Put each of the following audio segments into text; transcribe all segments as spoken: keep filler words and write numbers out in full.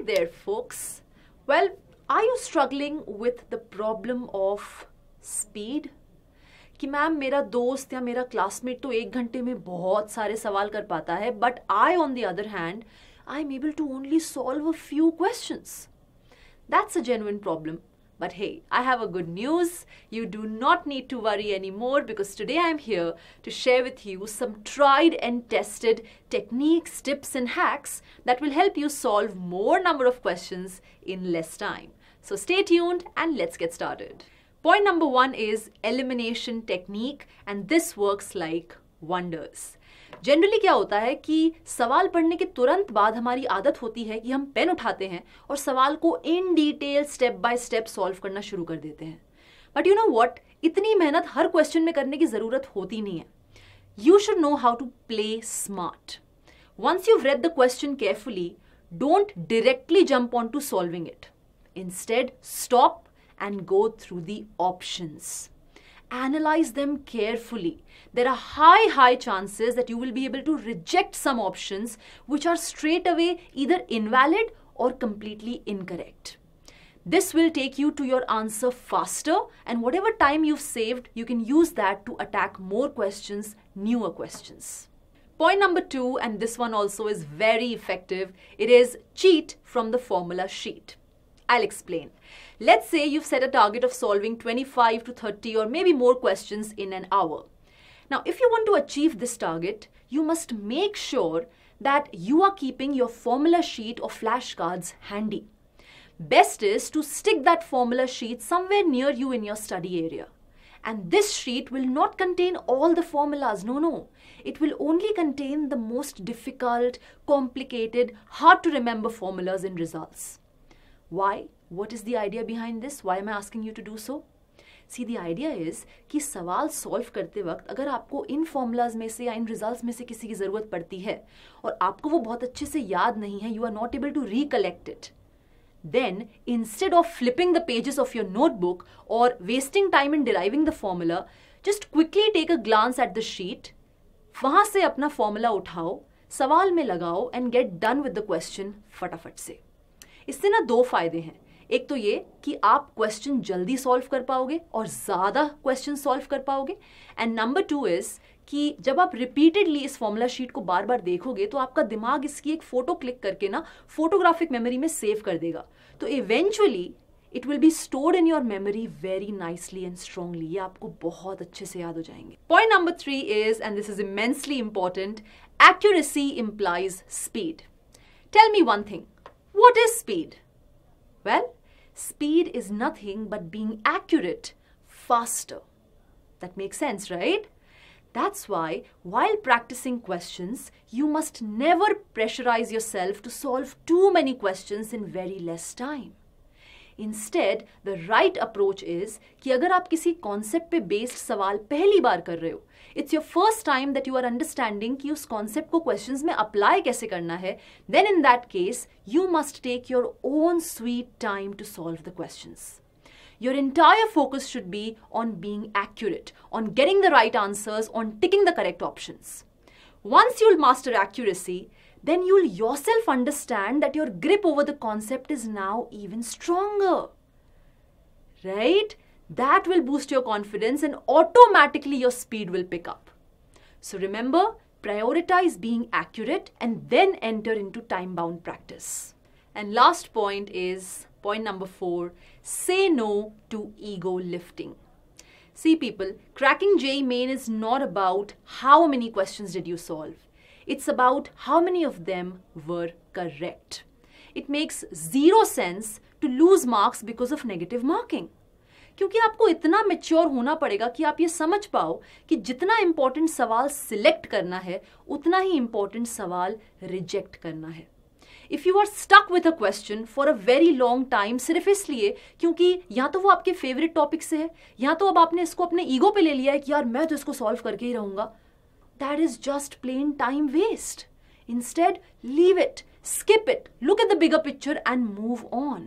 Hi there, folks. Well, are you struggling with the problem of speed? कि ma'am मेरा दोस्त या मेरा क्लासमेट तो एक घंटे में बहुत सारे सवाल कर पाता है, but I, on the other hand, I am able to only solve a few questions. That's a genuine problem. But hey, I have a good news. You do not need to worry anymore because today I am here to share with you some tried and tested techniques, tips and hacks that will help you solve more number of questions in less time. So stay tuned and let's get started. Point number one is elimination technique, and this works like wonders. Generally क्या होता है कि सवाल पढ़ने के तुरंत बाद हमारी आदत होती है कि हम पेन उठाते हैं और सवाल को in detail step by step solve करना शुरू कर देते हैं. बट यू नो व्हाट, इतनी मेहनत हर क्वेश्चन में करने की ज़रूरत होती नहीं है. You should know how to play smart. Once you read the question carefully, don't directly jump on to solving it. Instead stop and go through the options. Analyze them carefully. There are high, high chances that you will be able to reject some options which are straight away either invalid or completely incorrect. This will take you to your answer faster, and whatever time you've saved, you can use that to attack more questions, newer questions. Point number two, and this one also is very effective, it is cheat from the formula sheet. I'll explain. Let's say you've set a target of solving twenty-five to thirty or maybe more questions in an hour. Now, if you want to achieve this target, you must make sure that you are keeping your formula sheet or flashcards handy. Best is to stick that formula sheet somewhere near you in your study area. And this sheet will not contain all the formulas. No, no. It will only contain the most difficult, complicated, hard to remember formulas and results. Why? What is the idea behind this? Why am I asking you to do so? See, the idea is कि सवाल solve करते वक्त अगर आपको इन formulas में से या इन results में से किसी की ज़रूरत पड़ती है और आपको वो बहुत अच्छे से याद नहीं है, you are not able to recollect it. Then, instead of flipping the pages of your notebook or wasting time in deriving the formula, just quickly take a glance at the sheet. वहाँ से अपना formula उठाओ, सवाल में लगाओ and get done with the question फटाफट से. इससे ना दो फायदे हैं. एक तो ये कि आप क्वेश्चन जल्दी सॉल्व कर पाओगे और ज़्यादा क्वेश्चन सॉल्व कर पाओगे. एंड नंबर टू इज़ कि जब आप रिपीटेडली इस फॉर्मूला शीट को बार बार देखोगे तो आपका दिमाग इसकी एक फ़ोटो क्लिक करके ना फोटोग्राफिक मेमोरी में सेव कर देगा. तो eventually it will be stored in your memory very nicely and strongly. ये आपको बहुत अच्छे से याद हो जाएंगे. Point number three is, and this is immensely important, accuracy implies speed. Tell me one thing. What is speed? Well, speed is nothing but being accurate faster. That makes sense, right? That's why while practicing questions, you must never pressurize yourself to solve too many questions in very less time. Instead, the right approach is कि अगर आप किसी concept पे based सवाल पहली बार कर रहे हो, it's your first time that you are understanding कि उस concept को questions में apply कैसे करना है, then in that case, you must take your own sweet time to solve the questions. Your entire focus should be on being accurate, on getting the right answers, on ticking the correct options. Once you'll master accuracy, then you'll yourself understand that your grip over the concept is now even stronger, right? That will boost your confidence and automatically your speed will pick up. So remember, prioritize being accurate and then enter into time-bound practice. And last point is point number four, say no to ego lifting. See people, cracking J E E Mains is not about how many questions did you solve. It's about how many of them were correct. It makes zero sense to lose marks because of negative marking. क्योंकि आपको इतना mature होना पड़ेगा कि आप ये समझ पाओ कि जितना important सवाल select करना है, उतना ही important सवाल reject करना है. If you are stuck with a question for a very long time सिर्फ इसलिए क्योंकि या तो वो आपके favorite topic से है या तो अब आपने इसको अपने ego पे ले लिया है कि यार मैं तो इसको solve करके ही रहूँगा, that is just plain time waste. Instead, leave it, skip it, look at the bigger picture and move on.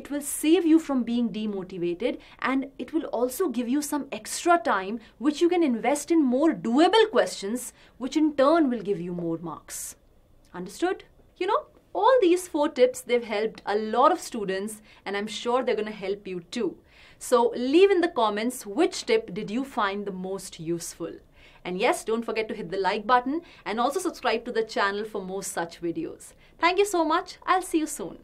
It will save you from being demotivated and it will also give you some extra time which you can invest in more doable questions which in turn will give you more marks. Understood? You know, All these four tips, they've helped a lot of students, and I'm sure they're going to help you too. So leave in the comments which tip did you find the most useful. And yes, don't forget to hit the like button and also subscribe to the channel for more such videos. Thank you so much. I'll see you soon.